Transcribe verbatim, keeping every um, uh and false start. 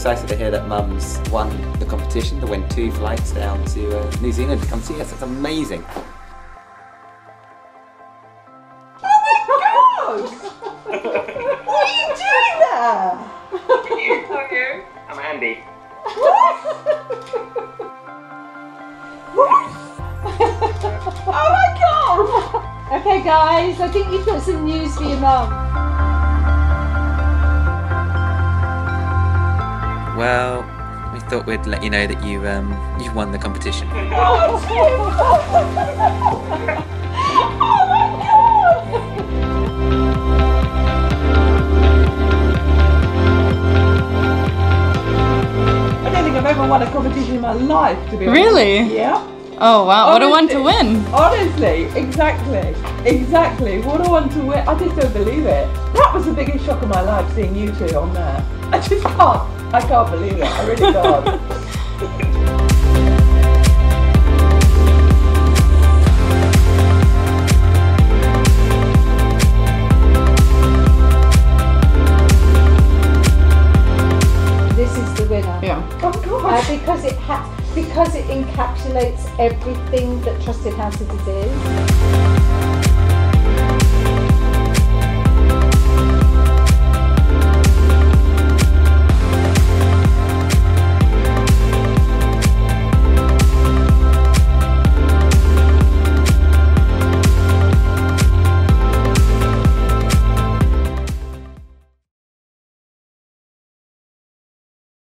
excited to hear that Mum's won the competition to win two flights down to uh, New Zealand to come see us. It's amazing. Oh my God! What are you doing there? Can you? How are you? I'm Andy. What? Oh my God! Okay, guys, I think you've got some news for your mum. Well, we thought we'd let you know that you um you won the competition. Oh my God! I don't think I've ever won a competition in my life, to be honest. Really? Yeah. Oh wow! Honestly, what a one to win! Honestly, exactly, exactly. What a one to win! I just don't believe it. That was the biggest shock of my life, seeing you two on there. I just can't. I can't believe it, I really can't. This is the winner. Yeah. Of course. Uh, because it ha because it encapsulates everything that Trusted Housesitters is.